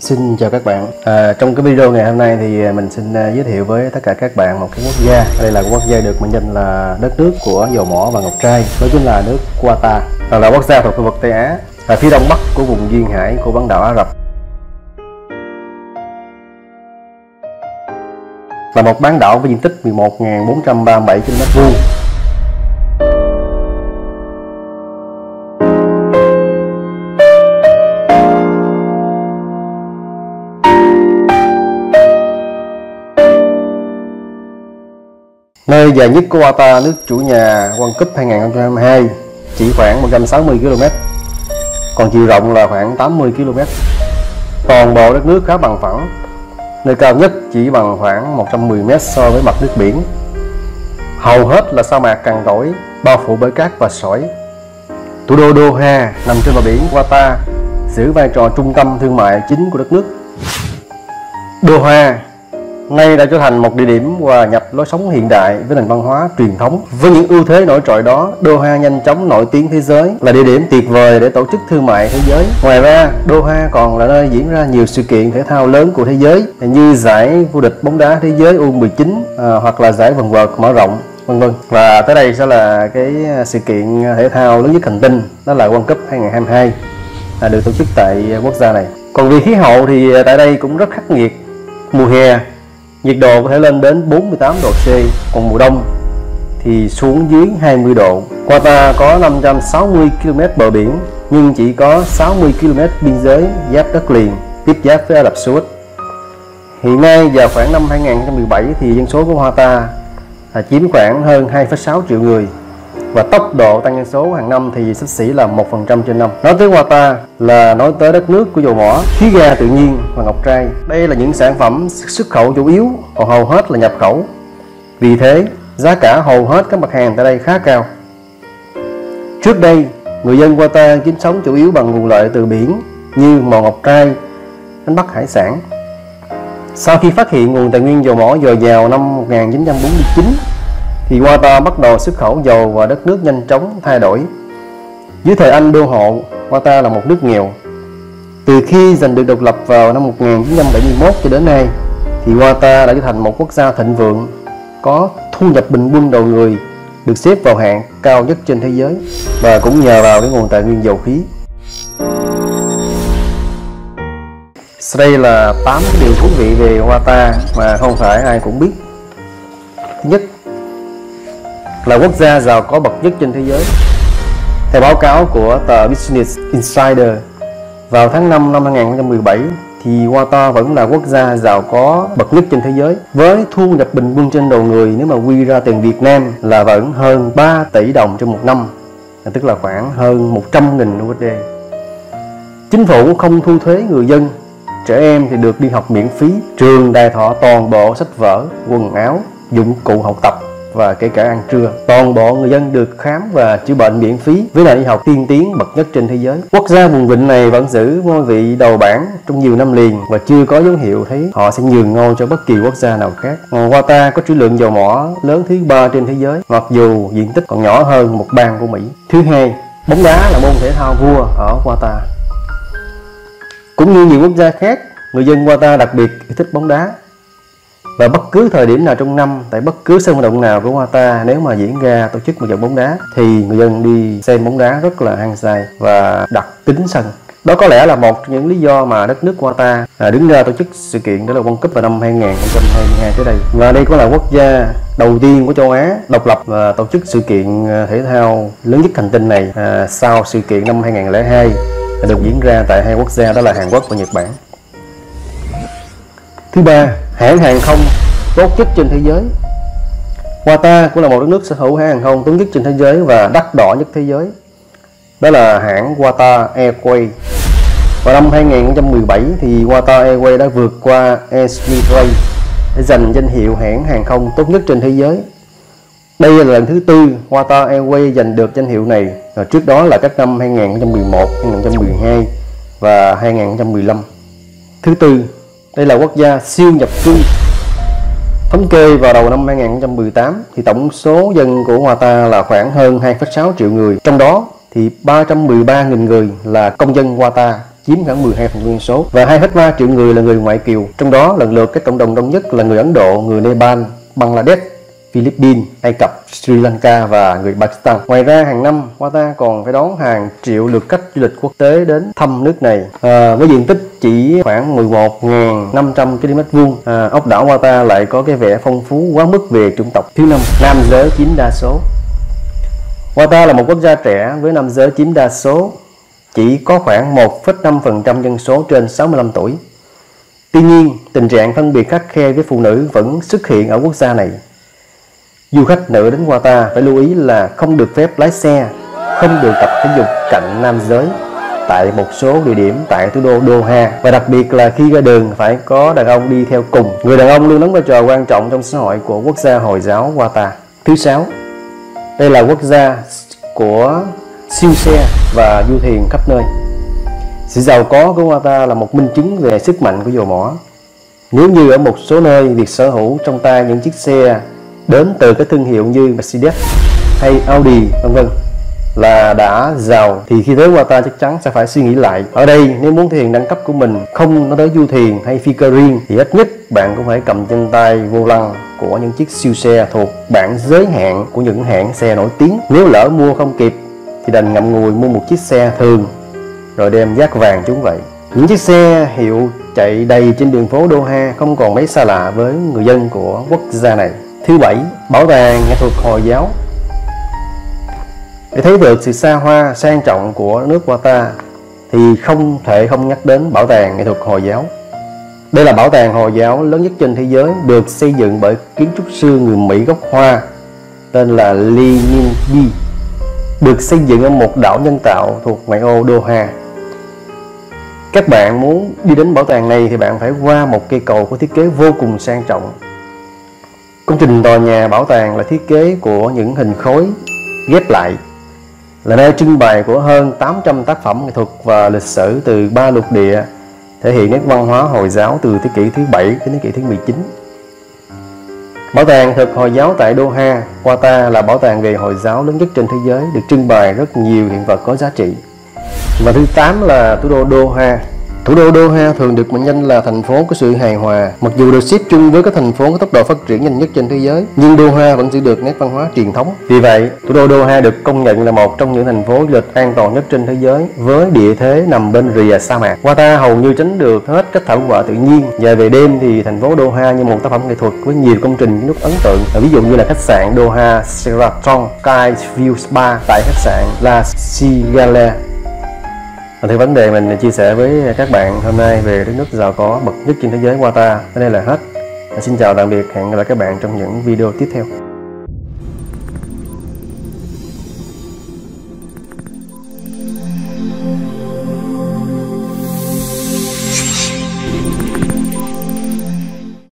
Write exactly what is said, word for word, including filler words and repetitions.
Xin chào các bạn. À, trong cái video ngày hôm nay thì mình xin giới thiệu với tất cả các bạn một cái quốc gia. Đây là quốc gia được mệnh danh là đất nước của dầu mỏ và ngọc trai, đó chính là nước Qatar. Đó là quốc gia thuộc khu vực Tây Á, ở phía đông bắc của vùng duyên hải của bán đảo Ả Rập. Là một bán đảo với diện tích mười một nghìn bốn trăm ba mươi bảy ki lô mét vuông. Nơi dài nhất của Qatar, nước chủ nhà World Cup hai nghìn không trăm hai mươi hai, chỉ khoảng một trăm sáu mươi ki lô mét, còn chiều rộng là khoảng tám mươi ki lô mét. Toàn bộ đất nước khá bằng phẳng, nơi cao nhất chỉ bằng khoảng một trăm mười mét so với mặt nước biển. Hầu hết là sa mạc cằn cỗi, bao phủ bởi cát và sỏi. Thủ đô Doha nằm trên bờ biển Qatar, giữ vai trò trung tâm thương mại chính của đất nước. Doha nay đã trở thành một địa điểm hòa nhập lối sống hiện đại với nền văn hóa truyền thống. Với những ưu thế nổi trội đó, Doha nhanh chóng nổi tiếng thế giới, là địa điểm tuyệt vời để tổ chức thương mại thế giới. Ngoài ra, Doha còn là nơi diễn ra nhiều sự kiện thể thao lớn của thế giới, như giải vô địch bóng đá thế giới U mười chín à, hoặc là giải quần vợt mở rộng, vân vân. Và tới đây sẽ là cái sự kiện thể thao lớn nhất hành tinh, đó là World Cup hai nghìn không trăm hai mươi hai à, được tổ chức tại quốc gia này. Còn về khí hậu thì tại đây cũng rất khắc nghiệt. Mùa hè nhiệt độ có thể lên đến bốn mươi tám độ C, còn mùa đông thì xuống dưới hai mươi độ. Qatar có năm trăm sáu mươi ki lô mét bờ biển, nhưng chỉ có sáu mươi ki lô mét biên giới giáp đất liền, tiếp giáp với Ả Rập Xê Út. Hiện nay vào khoảng năm hai nghìn không trăm mười bảy thì dân số của Qatar chiếm khoảng hơn hai phẩy sáu triệu người, và tốc độ tăng dân số hàng năm thì xấp xỉ là một phần trăm trên năm. Nói tới Qatar là nói tới đất nước của dầu mỏ, khí ga tự nhiên và ngọc trai. Đây là những sản phẩm xuất khẩu chủ yếu, còn hầu hết là nhập khẩu. Vì thế, giá cả hầu hết các mặt hàng tại đây khá cao. Trước đây, người dân Qatar kiếm sống chủ yếu bằng nguồn lợi từ biển như mỏ ngọc trai, đánh bắt hải sản. Sau khi phát hiện nguồn tài nguyên dầu mỏ dồi dào năm một nghìn chín trăm bốn mươi chín, thì Qatar bắt đầu xuất khẩu dầu và đất nước nhanh chóng thay đổi. Dưới thời Anh đô hộ, Qatar là một nước nghèo. Từ khi giành được độc lập vào năm một nghìn chín trăm bảy mươi mốt cho đến nay, thì Qatar đã trở thành một quốc gia thịnh vượng, có thu nhập bình quân đầu người được xếp vào hạng cao nhất trên thế giới, và cũng nhờ vào cái nguồn tài nguyên dầu khí. Sau đây là tám điều thú vị về Qatar mà không phải ai cũng biết. Thứ nhất, là quốc gia giàu có bậc nhất trên thế giới. Theo báo cáo của tờ Business Insider, vào tháng năm năm hai nghìn không trăm mười bảy thì Qatar vẫn là quốc gia giàu có bậc nhất trên thế giới, với thu nhập bình quân trên đầu người nếu mà quy ra tiền Việt Nam là vẫn hơn ba tỷ đồng trong một năm, tức là khoảng hơn một trăm nghìn đô la. Chính phủ không thu thuế người dân, trẻ em thì được đi học miễn phí, trường đài thọ toàn bộ sách vở, quần áo, dụng cụ học tập và kể cả ăn trưa. Toàn bộ người dân được khám và chữa bệnh miễn phí, với nền y học tiên tiến bậc nhất trên thế giới. Quốc gia vùng vịnh này vẫn giữ ngôi vị đầu bảng trong nhiều năm liền, và chưa có dấu hiệu thấy họ sẽ nhường ngôi cho bất kỳ quốc gia nào khác. Qatar có trữ lượng dầu mỏ lớn thứ ba trên thế giới, mặc dù diện tích còn nhỏ hơn một bang của Mỹ. Thứ hai, bóng đá là môn thể thao vua ở Qatar. Cũng như nhiều quốc gia khác, người dân Qatar đặc biệt thích bóng đá. Và bất cứ thời điểm nào trong năm, tại bất cứ sân vận động nào của Qatar, nếu mà diễn ra tổ chức một trận bóng đá thì người dân đi xem bóng đá rất là hăng say và đặt kính sân. Đó có lẽ là một trong những lý do mà đất nước Qatar đứng ra tổ chức sự kiện đó là World Cup vào năm hai nghìn không trăm hai mươi hai tới đây. Và đây cũng là quốc gia đầu tiên của châu Á độc lập và tổ chức sự kiện thể thao lớn nhất hành tinh này à, sau sự kiện năm hai nghìn không trăm lẻ hai được diễn ra tại hai quốc gia đó là Hàn Quốc và Nhật Bản. Thứ ba, hãng hàng không tốt nhất trên thế giới. Qatar cũng là một đất nước sở hữu hãng hàng không tốt nhất trên thế giới và đắt đỏ nhất thế giới. Đó là hãng Qatar Airways. Vào năm hai nghìn không trăm mười bảy thì Qatar Airways đã vượt qua Air Nigeria để giành danh hiệu hãng hàng không tốt nhất trên thế giới. Đây là lần thứ tư Qatar Airways giành được danh hiệu này, và trước đó là các năm hai nghìn không trăm mười một, hai nghìn không trăm mười hai và hai nghìn không trăm mười lăm. Thứ tư, đây là quốc gia siêu nhập cư. Thống kê vào đầu năm hai nghìn không trăm mười tám thì tổng số dân của Qatar là khoảng hơn hai phẩy sáu triệu người, trong đó thì ba trăm mười ba nghìn người là công dân Qatar, chiếm khoảng mười hai phần trăm số, và hai phẩy ba triệu người là người ngoại kiều, trong đó lần lượt các cộng đồng đông nhất là người Ấn Độ, người Nepal, Bangladesh, Philippines, Ai Cập, Sri Lanka và người Pakistan. Ngoài ra hàng năm Qatar còn phải đón hàng triệu lượt khách du lịch quốc tế đến thăm nước này, à, với diện tích chỉ khoảng mười một nghìn năm trăm ki lô mét vuông. À, ốc đảo Qatar lại có cái vẻ phong phú quá mức về chủng tộc. Thứ năm, nam giới chiếm đa số. Qatar là một quốc gia trẻ với nam giới chiếm đa số, chỉ có khoảng một phẩy năm phần trăm dân số trên sáu mươi lăm tuổi. Tuy nhiên, tình trạng phân biệt khắt khe với phụ nữ vẫn xuất hiện ở quốc gia này. Du khách nữ đến Qatar phải lưu ý là không được phép lái xe, không được tập thể dục cạnh nam giới tại một số địa điểm tại thủ đô Doha, và đặc biệt là khi ra đường phải có đàn ông đi theo cùng. Người đàn ông luôn đóng vai trò quan trọng trong xã hội của quốc gia Hồi giáo Qatar. Thứ sáu, đây là quốc gia của siêu xe và du thuyền khắp nơi. Sự giàu có của Qatar là một minh chứng về sức mạnh của dầu mỏ. Nếu như ở một số nơi việc sở hữu trong tay những chiếc xe đến từ các thương hiệu như Mercedes hay Audi vân vân là đã giàu, thì khi tới Qatar chắc chắn sẽ phải suy nghĩ lại. Ở đây nếu muốn thuyền đẳng cấp của mình không nói tới du thuyền hay phi cơ riêng, thì ít nhất bạn cũng phải cầm trên tay vô lăng của những chiếc siêu xe thuộc bảng giới hạn của những hãng xe nổi tiếng. Nếu lỡ mua không kịp thì đành ngậm ngùi mua một chiếc xe thường rồi đem vác vàng chúng vậy. Những chiếc xe hiệu chạy đầy trên đường phố Doha không còn mấy xa lạ với người dân của quốc gia này. Thứ bảy, bảo tàng nghệ thuật Hồi giáo. Để thấy được sự xa hoa sang trọng của nước Qatar thì không thể không nhắc đến bảo tàng nghệ thuật Hồi giáo. Đây là bảo tàng Hồi giáo lớn nhất trên thế giới, được xây dựng bởi kiến trúc sư người Mỹ gốc Hoa tên là Lee Min-bi, được xây dựng ở một đảo nhân tạo thuộc ngoại ô Doha. Các bạn muốn đi đến bảo tàng này thì bạn phải qua một cây cầu có thiết kế vô cùng sang trọng. Công trình tòa nhà bảo tàng là thiết kế của những hình khối ghép lại, là nơi trưng bày của hơn tám trăm tác phẩm nghệ thuật và lịch sử từ ba lục địa, thể hiện nét văn hóa Hồi giáo từ thế kỷ thứ bảy đến thế kỷ thứ mười chín. Bảo tàng thực Hồi giáo tại Doha, Qatar là bảo tàng về Hồi giáo lớn nhất trên thế giới, được trưng bày rất nhiều hiện vật có giá trị. Và thứ tám là thủ đô Doha. Thủ đô Doha thường được mệnh danh là thành phố của sự hài hòa. Mặc dù được xếp chung với các thành phố có tốc độ phát triển nhanh nhất trên thế giới, nhưng Doha vẫn giữ được nét văn hóa truyền thống. Vì vậy, thủ đô Doha được công nhận là một trong những thành phố du lịch an toàn nhất trên thế giới, với địa thế nằm bên rìa sa mạc. Qatar hầu như tránh được hết các thảm họa tự nhiên, và về đêm thì thành phố Doha như một tác phẩm nghệ thuật với nhiều công trình kiến trúc ấn tượng. Ví dụ như là khách sạn Doha Sheraton Skyview Spa tại khách sạn La Cigale. Thì vấn đề mình chia sẻ với các bạn hôm nay về đất nước giàu có bậc nhất trên thế giới Qatar. Đây là hết. Xin chào tạm biệt, hẹn gặp lại các bạn trong những video tiếp theo.